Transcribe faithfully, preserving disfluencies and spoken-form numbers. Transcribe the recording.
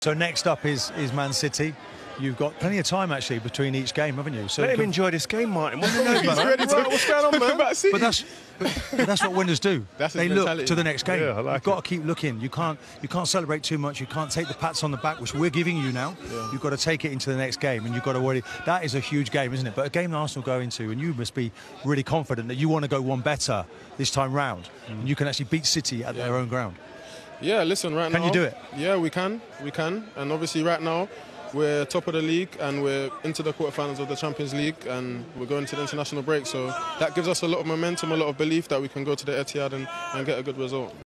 So next up is, is Man City. You've got plenty of time, actually, between each game, haven't you? So Let you him can... enjoy this game, Martin. What do you know, man? Ready to... right, what's going on, man? But that's, but, but that's what winners do. That's they mentality. Look to the next game. Yeah, I like You've got it. to keep looking. You can't, you can't celebrate too much. You can't take the pats on the back, which we're giving you now. Yeah. You've got to take it into the next game, and you've got to worry. That is a huge game, isn't it? But a game that Arsenal go into, and you must be really confident that you want to go one better this time round, mm. and you can actually beat City at yeah. their own ground. Yeah, listen, right now... Can you do it? Yeah, we can. We can. And obviously right now, we're top of the league and we're into the quarterfinals of the Champions League and we're going to the international break. So that gives us a lot of momentum, a lot of belief that we can go to the Etihad and, and get a good result.